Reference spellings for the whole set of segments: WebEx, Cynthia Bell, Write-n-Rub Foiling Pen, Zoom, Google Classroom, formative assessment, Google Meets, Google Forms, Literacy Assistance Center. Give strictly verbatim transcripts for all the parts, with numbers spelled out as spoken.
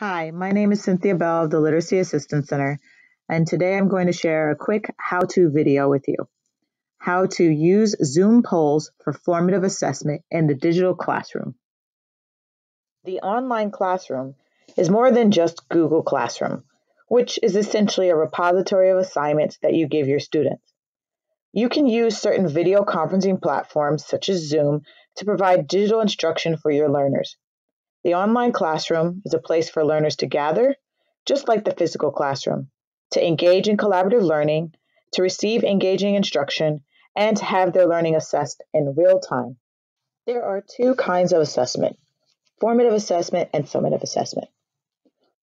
Hi, my name is Cynthia Bell of the Literacy Assistance Center, and today I'm going to share a quick how-to video with you. How to use Zoom polls for formative assessment in the digital classroom. The online classroom is more than just Google Classroom, which is essentially a repository of assignments that you give your students. You can use certain video conferencing platforms such as Zoom to provide digital instruction for your learners. The online classroom is a place for learners to gather, just like the physical classroom, to engage in collaborative learning, to receive engaging instruction, and to have their learning assessed in real time. There are two kinds of assessment: formative assessment and summative assessment.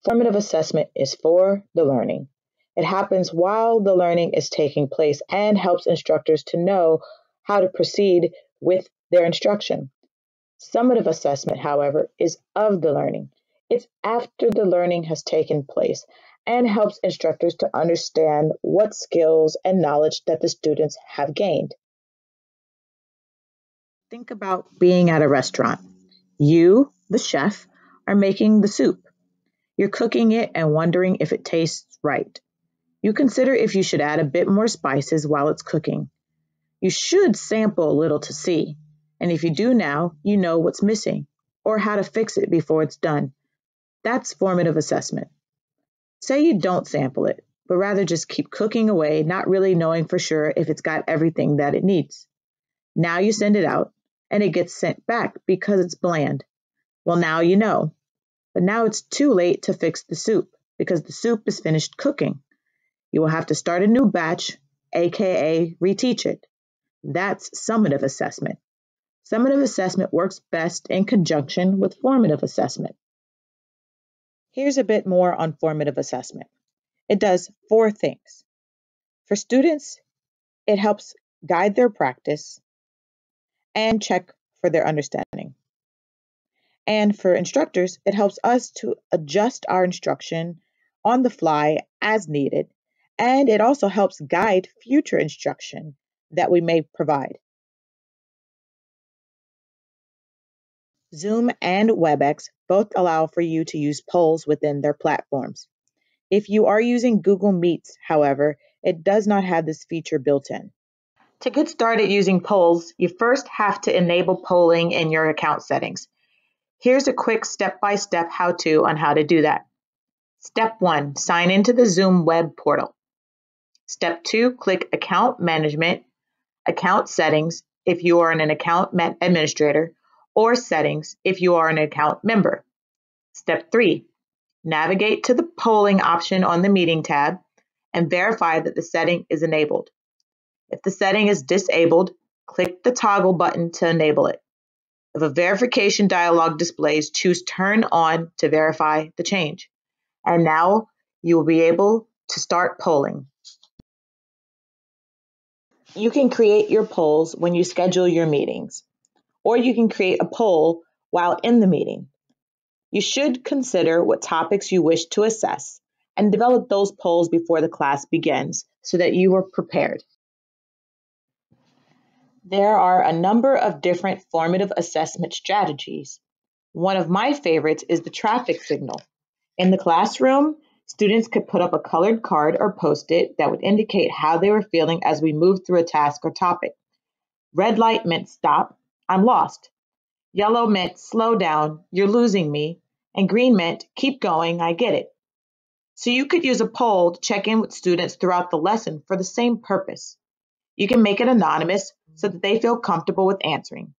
Formative assessment is for the learning. It happens while the learning is taking place and helps instructors to know how to proceed with their instruction. Summative assessment, however, is of the learning. It's after the learning has taken place and helps instructors to understand what skills and knowledge that the students have gained. Think about being at a restaurant. You, the chef, are making the soup. You're cooking it and wondering if it tastes right. You consider if you should add a bit more spices while it's cooking. You should sample a little to see. And if you do now, you know what's missing or how to fix it before it's done. That's formative assessment. Say you don't sample it, but rather just keep cooking away, not really knowing for sure if it's got everything that it needs. Now you send it out, and it gets sent back because it's bland. Well, now you know. But now it's too late to fix the soup because the soup is finished cooking. You will have to start a new batch, aka reteach it. That's summative assessment. Summative assessment works best in conjunction with formative assessment. Here's a bit more on formative assessment. It does four things. For students, it helps guide their practice and check for their understanding. And for instructors, it helps us to adjust our instruction on the fly as needed. And it also helps guide future instruction that we may provide. Zoom and WebEx both allow for you to use polls within their platforms. If you are using Google Meets, however, it does not have this feature built in. To get started using polls, you first have to enable polling in your account settings. Here's a quick step-by-step how-to on how to do that. Step one, sign into the Zoom web portal. Step two, click Account Management, Account Settings if you are an account administrator, or Settings if you are an account member. Step three, navigate to the polling option on the meeting tab and verify that the setting is enabled. If the setting is disabled, click the toggle button to enable it. If a verification dialog displays, choose Turn On to verify the change. And now you will be able to start polling. You can create your polls when you schedule your meetings, or you can create a poll while in the meeting. You should consider what topics you wish to assess and develop those polls before the class begins so that you are prepared. There are a number of different formative assessment strategies. One of my favorites is the traffic signal. In the classroom, students could put up a colored card or post-it that would indicate how they were feeling as we moved through a task or topic. Red light meant stop, I'm lost. Yellow meant slow down, you're losing me. And green meant keep going, I get it. So you could use a poll to check in with students throughout the lesson for the same purpose. You can make it anonymous so that they feel comfortable with answering.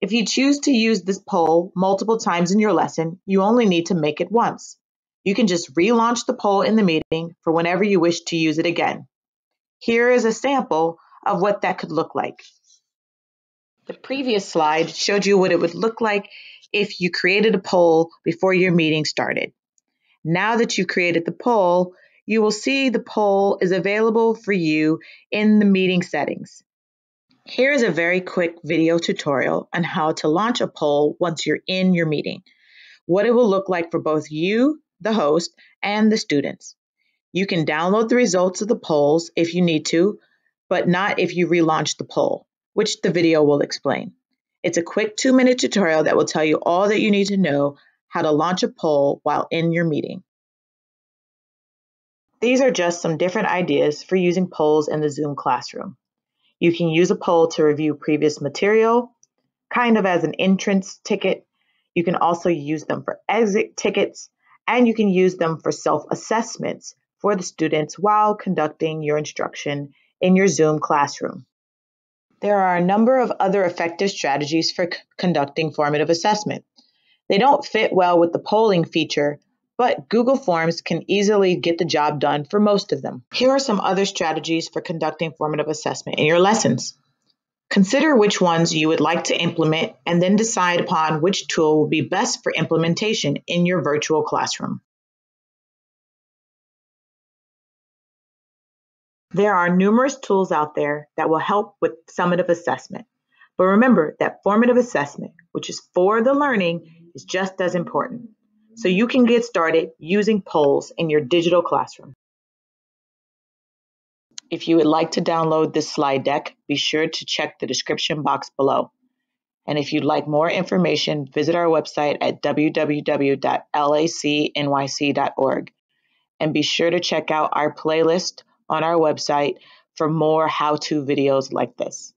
If you choose to use this poll multiple times in your lesson, you only need to make it once. You can just relaunch the poll in the meeting for whenever you wish to use it again. Here is a sample of what that could look like. The previous slide showed you what it would look like if you created a poll before your meeting started. Now that you've created the poll, you will see the poll is available for you in the meeting settings. Here is a very quick video tutorial on how to launch a poll once you're in your meeting, what it will look like for both you, the host, and the students. You can download the results of the polls if you need to, but not if you relaunch the poll, which the video will explain. It's a quick two minute tutorial that will tell you all that you need to know how to launch a poll while in your meeting. These are just some different ideas for using polls in the Zoom classroom. You can use a poll to review previous material, kind of as an entrance ticket. You can also use them for exit tickets, and you can use them for self-assessments for the students while conducting your instruction in your Zoom classroom. There are a number of other effective strategies for c- conducting formative assessment. They don't fit well with the polling feature, but Google Forms can easily get the job done for most of them. Here are some other strategies for conducting formative assessment in your lessons. Consider which ones you would like to implement and then decide upon which tool will be best for implementation in your virtual classroom. There are numerous tools out there that will help with summative assessment, but remember that formative assessment, which is for the learning, is just as important. So you can get started using polls in your digital classroom. If you would like to download this slide deck, be sure to check the description box below. And if you'd like more information, visit our website at w w w dot lac n y c dot org. And be sure to check out our playlist on our website for more how-to videos like this.